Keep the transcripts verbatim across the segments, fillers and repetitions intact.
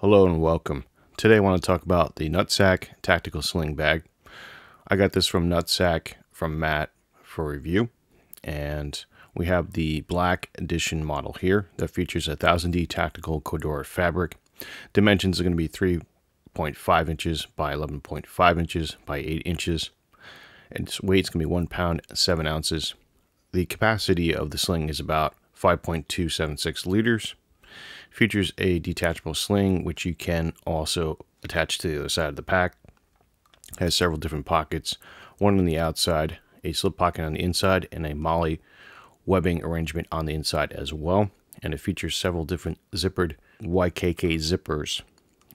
Hello and welcome. Today I want to talk about the NutSac Tactical Sling Bag. I got this from NutSac from Matt for review, and we have the Black Edition model here that features a one thousand D Tactical Cordura fabric. Dimensions are going to be three point five inches by eleven point five inches by eight inches. Its weight's going to be one pound seven ounces. The capacity of the sling is about five point two seven six liters. Features a detachable sling, which you can also attach to the other side of the pack. Has several different pockets, one on the outside, a slip pocket on the inside, and a MOLLE webbing arrangement on the inside as well. And it features several different zippered Y K K zippers,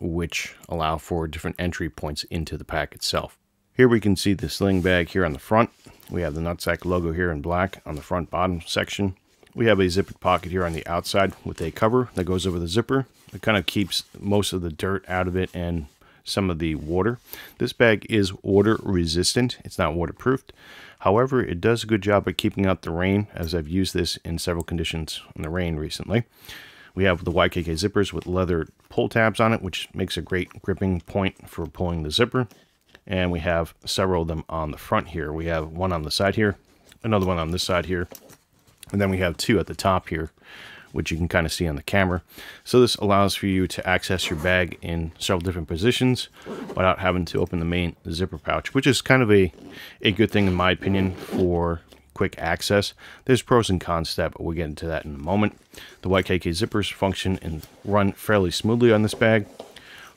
which allow for different entry points into the pack itself. Here we can see the sling bag here on the front. We have the NutSac logo here in black on the front bottom section. We have a zippered pocket here on the outside with a cover that goes over the zipper. It kind of keeps most of the dirt out of it and some of the water. This bag is water resistant. It's not waterproofed. However, it does a good job at keeping out the rain, as I've used this in several conditions in the rain recently. We have the Y K K zippers with leather pull tabs on it, which makes a great gripping point for pulling the zipper. And we have several of them on the front here. We have one on the side here, another one on this side here, and then we have two at the top here, which you can kind of see on the camera. So this allows for you to access your bag in several different positions without having to open the main zipper pouch, which is kind of a, a good thing in my opinion for quick access. There's pros and cons to that, but we'll get into that in a moment. The Y K K zippers function and run fairly smoothly on this bag.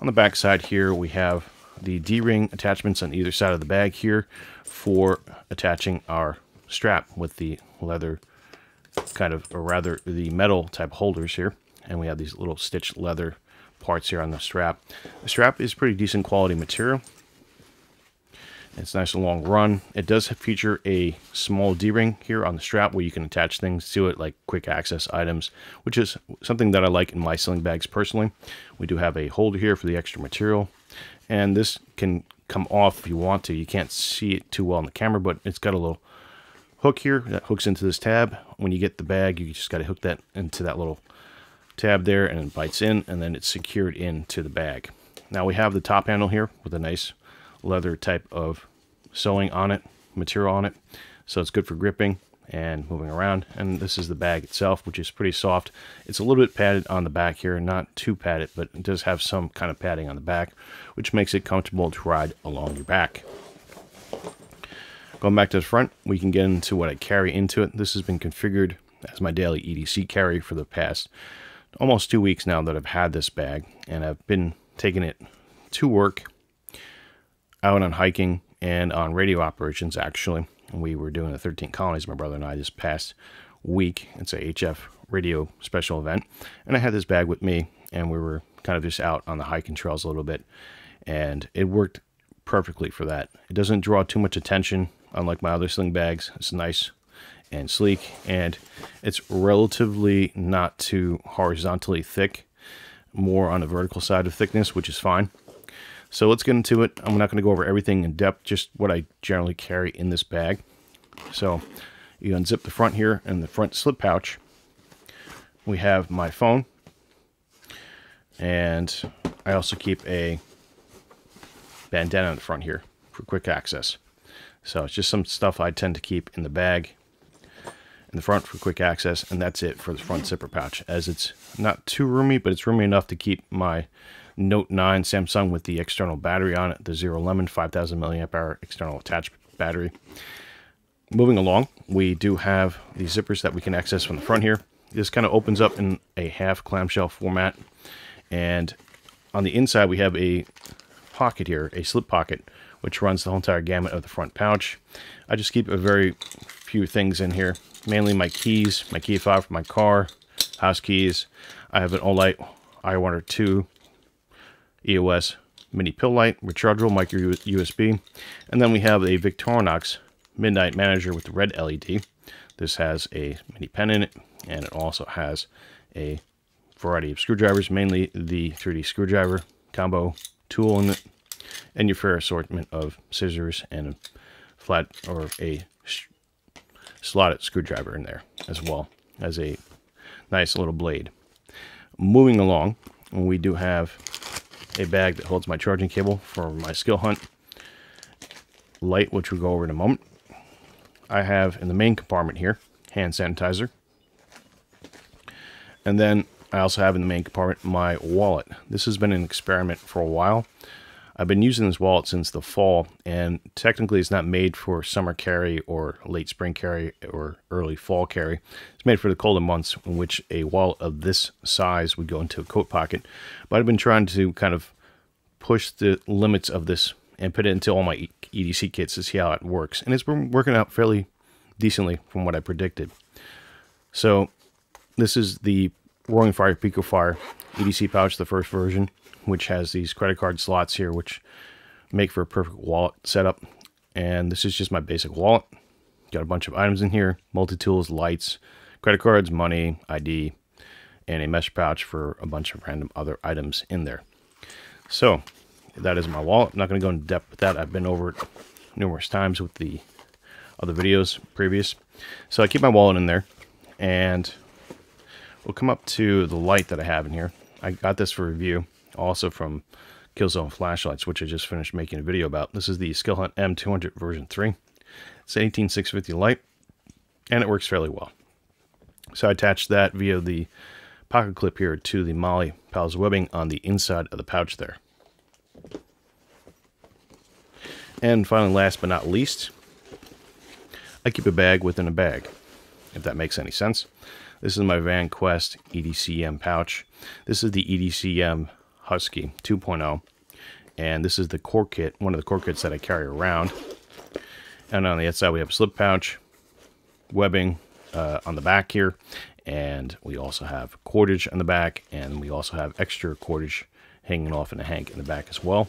On the back side here, we have the D-ring attachments on either side of the bag here for attaching our strap with the leather kind of, or rather the metal type holders here, and we have these little stitched leather parts here on the strap. The strap is pretty decent quality material. It's nice and long run. It does feature a small D-ring here on the strap where you can attach things to it, like quick access items, which is something that I like in my sling bags personally. We do have a holder here for the extra material, and this can come off if you want to. You can't see it too well on the camera, but it's got a little hook here that hooks into this tab. When you get the bag, you just got to hook that into that little tab there, and it bites in, and then it's secured into the bag. Now we have the top handle here with a nice leather type of sewing on it, material on it, so it's good for gripping and moving around. And this is the bag itself, which is pretty soft. It's a little bit padded on the back here, not too padded, but it does have some kind of padding on the back, which makes it comfortable to ride along your back. Going back to the front, we can get into what I carry into it. This has been configured as my daily E D C carry for the past almost two weeks now that I've had this bag, and I've been taking it to work, out on hiking, and on radio operations, actually. We were doing the thirteen colonies, my brother and I, this past week. It's a H F radio special event, and I had this bag with me, and we were kind of just out on the hiking trails a little bit, and it worked perfectly for that. It doesn't draw too much attention. Unlike my other sling bags, it's nice and sleek, and it's relatively not too horizontally thick, more on the vertical side of thickness, which is fine. So let's get into it. I'm not going to go over everything in depth, just what I generally carry in this bag. So you unzip the front here, and the front slip pouch, we have my phone, and I also keep a bandana on the front here for quick access. So it's just some stuff I tend to keep in the bag in the front for quick access, and that's it for the front zipper pouch, as it's not too roomy, but it's roomy enough to keep my Note nine Samsung with the external battery on it, the Zero Lemon five thousand milliamp hour external attachment battery. Moving along, we do have the zippers that we can access from the front here. This kind of opens up in a half clamshell format, and on the inside we have a pocket here, a slip pocket, which runs the whole entire gamut of the front pouch. I just keep a very few things in here, mainly my keys, my key fob for my car, house keys. I have an Olight i one or two E O S mini pill light, rechargeable micro U S B, and then we have a Victorinox Midnight Manager with the red L E D. This has a mini pen in it, and it also has a variety of screwdrivers, mainly the three D screwdriver combo tool in it, and your fair assortment of scissors and a flat or a slotted screwdriver in there, as well as a nice little blade. Moving along, we do have a bag that holds my charging cable for my Skilhunt light, which we'll go over in a moment. I have in the main compartment here hand sanitizer, and then I also have in the main compartment my wallet. This has been an experiment for a while. I've been using this wallet since the fall, and technically it's not made for summer carry or late spring carry or early fall carry. It's made for the colder months, in which a wallet of this size would go into a coat pocket. But I've been trying to kind of push the limits of this and put it into all my E D C kits to see how it works. And it's been working out fairly decently from what I predicted. So this is the Roaring Fire Pico Fire E D C pouch, the first version, which has these credit card slots here, which make for a perfect wallet setup. And this is just my basic wallet. Got a bunch of items in here, multi-tools, lights, credit cards, money, I D, and a mesh pouch for a bunch of random other items in there. So that is my wallet. I'm not going to go into depth with that. I've been over it numerous times with the other videos previous. So I keep my wallet in there, and we'll come up to the light that I have in here. I got this for review also from Killzone flashlights, which I just finished making a video about. This is the Skilhunt M two hundred version three. It's an eighteen six fifty light, and it works fairly well. So I attached that via the pocket clip here to the MOLLE Pal's webbing on the inside of the pouch there. And finally, last but not least, I keep a bag within a bag, if that makes any sense. This is my Vanquest E D C M pouch. This is the E D C M Husky two point oh, and this is the core kit, one of the core kits that I carry around. And on the outside, we have a slip pouch, webbing uh, on the back here, and we also have cordage on the back, and we also have extra cordage hanging off in a hank in the back as well.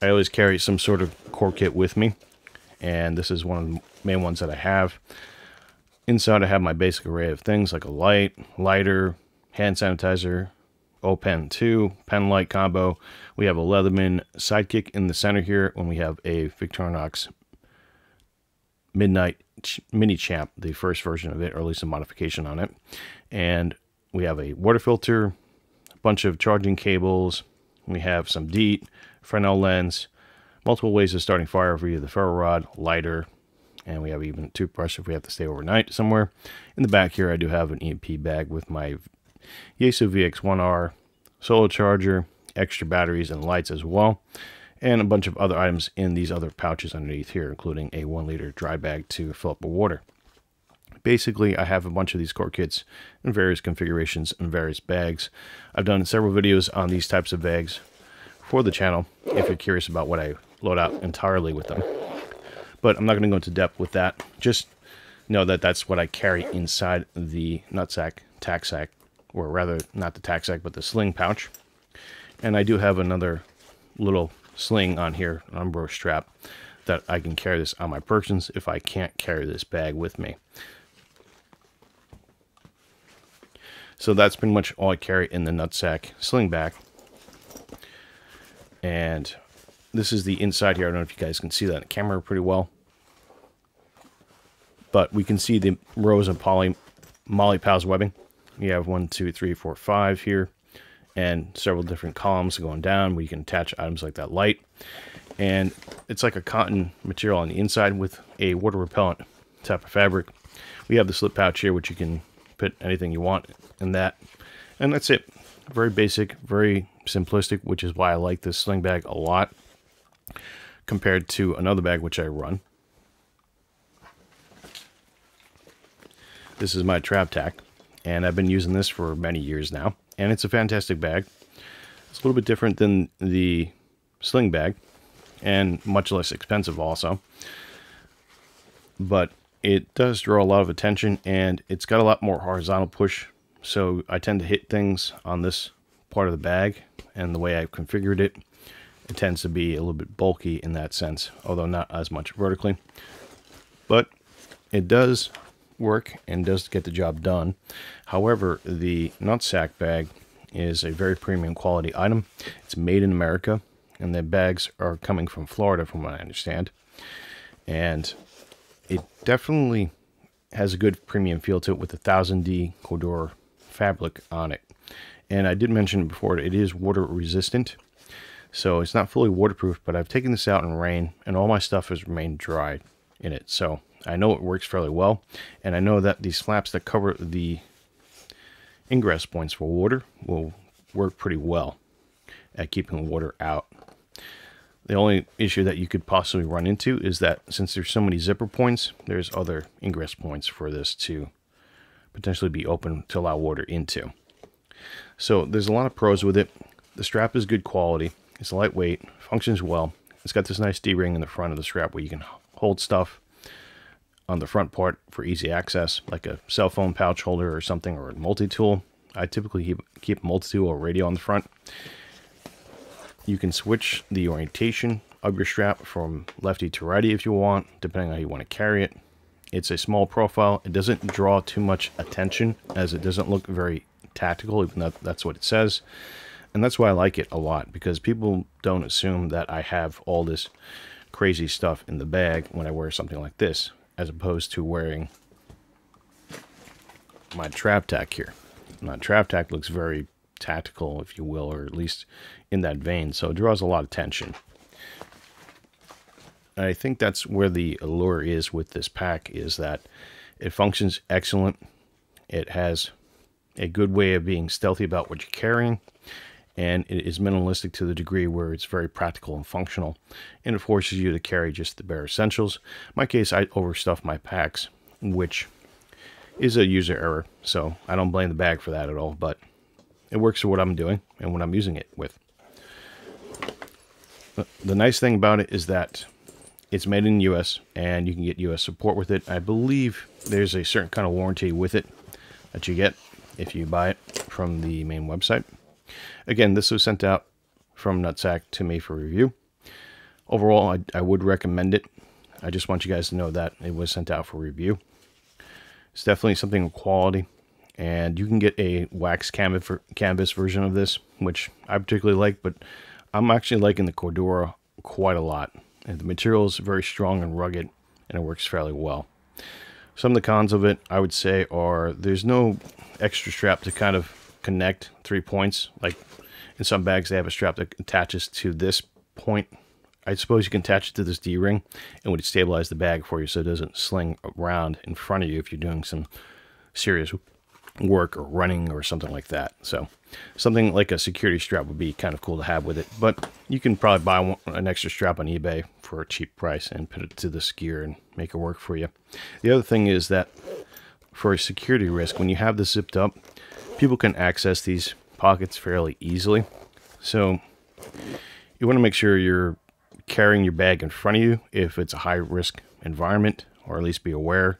I always carry some sort of core kit with me, and this is one of the main ones that I have. Inside, I have my basic array of things like a light, lighter, hand sanitizer, O-Pen two, pen light combo. We have a Leatherman Sidekick in the center here, and we have a Victorinox Midnight Mini Champ, the first version of it, or at least a modification on it. And we have a water filter, a bunch of charging cables. We have some DEET, Fresnel lens, multiple ways of starting fire via the ferro rod, lighter, and we have even a toothbrush if we have to stay overnight somewhere. In the back here, I do have an E M P bag with my Yaesu V X one R solo charger, extra batteries and lights as well, and a bunch of other items in these other pouches underneath here, including a one liter dry bag to fill up with water. Basically, I have a bunch of these core kits in various configurations and various bags. I've done several videos on these types of bags for the channel if you're curious about what I load out entirely with them. But I'm not going to go into depth with that. Just know that that's what I carry inside the NutSac, tac sac, or rather not the tac sac, but the sling pouch. And I do have another little sling on here, an Umbro strap, that I can carry this on my persons if I can't carry this bag with me. So that's pretty much all I carry in the NutSac sling bag. And this is the inside here. I don't know if you guys can see that on the camera pretty well, but we can see the rows of poly MOLLE Pal's webbing. You have one, two, three, four, five here, and several different columns going down where you can attach items like that light. And it's like a cotton material on the inside with a water repellent type of fabric. We have the slip pouch here, which you can put anything you want in that. And that's it. Very basic, very simplistic, which is why I like this sling bag a lot compared to another bag which I run. This is my TrapTac, and I've been using this for many years now, and it's a fantastic bag. It's a little bit different than the sling bag, and much less expensive also, but it does draw a lot of attention, and it's got a lot more horizontal push, so I tend to hit things on this part of the bag, and the way I've configured it, it tends to be a little bit bulky in that sense, although not as much vertically, but it does work and does get the job done. However, the NutSac bag is a very premium quality item. It's made in America, and the bags are coming from Florida from what I understand, and it definitely has a good premium feel to it with the one thousand D Cordura fabric on it. And I did mention before, it is water resistant. So it's not fully waterproof, but I've taken this out in rain and all my stuff has remained dry in it. So I know it works fairly well. And I know that these flaps that cover the ingress points for water will work pretty well at keeping water out. The only issue that you could possibly run into is that since there's so many zipper points, there's other ingress points for this to potentially be open to allow water into. So there's a lot of pros with it. The strap is good quality. It's lightweight, functions well. It's got this nice D-ring in the front of the strap where you can hold stuff on the front part for easy access, like a cell phone pouch holder or something, or a multi-tool. I typically keep, keep multi-tool or radio on the front. You can switch the orientation of your strap from lefty to righty if you want, depending on how you want to carry it. It's a small profile. It doesn't draw too much attention as it doesn't look very tactical, even though that's what it says. And that's why I like it a lot, because people don't assume that I have all this crazy stuff in the bag when I wear something like this, as opposed to wearing my TrapTac here. My TrapTac looks very tactical, if you will, or at least in that vein, so it draws a lot of tension. And I think that's where the allure is with this pack, is that it functions excellent. It has a good way of being stealthy about what you're carrying, and it is minimalistic to the degree where it's very practical and functional, and it forces you to carry just the bare essentials. In my case, I overstuffed my packs, which is a user error, so I don't blame the bag for that at all, but it works for what I'm doing and what I'm using it with. The nice thing about it is that it's made in the U S and you can get U S support with it. I believe there's a certain kind of warranty with it that you get if you buy it from the main website. Again, this was sent out from NutSac to me for review. Overall, I, I would recommend it. I just want you guys to know that it was sent out for review. It's definitely something of quality. And you can get a wax canvas, canvas version of this, which I particularly like, but I'm actually liking the Cordura quite a lot. And the material is very strong and rugged, and it works fairly well. Some of the cons of it, I would say, are there's no extra strap to kind of connect three points. Like in some bags, they have a strap that attaches to this point. I suppose you can attach it to this D-ring, and would stabilize the bag for you so it doesn't sling around in front of you if you're doing some serious work or running or something like that. So something like a security strap would be kind of cool to have with it, but you can probably buy one, an extra strap on eBay for a cheap price and put it to this gear and make it work for you. The other thing is that for a security risk, when you have this zipped up, people can access these pockets fairly easily. So you want to make sure you're carrying your bag in front of you if it's a high risk environment, or at least be aware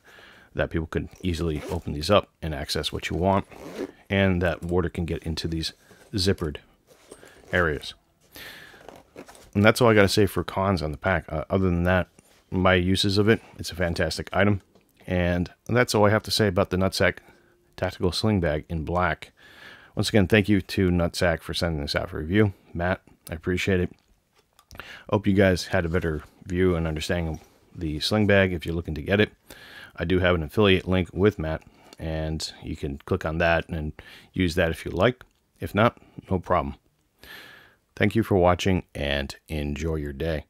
that people could easily open these up and access what you want, and that water can get into these zippered areas. And that's all I got to say for cons on the pack. Uh, other than that, my uses of it, it's a fantastic item. And that's all I have to say about the NutSac Tactical Sling Bag in black. Once again, thank you to NutSac for sending this out for review. Matt, I appreciate it. Hope you guys had a better view and understanding of the sling bag if you're looking to get it. I do have an affiliate link with Matt, and you can click on that and use that if you like. If not, no problem. Thank you for watching, and enjoy your day.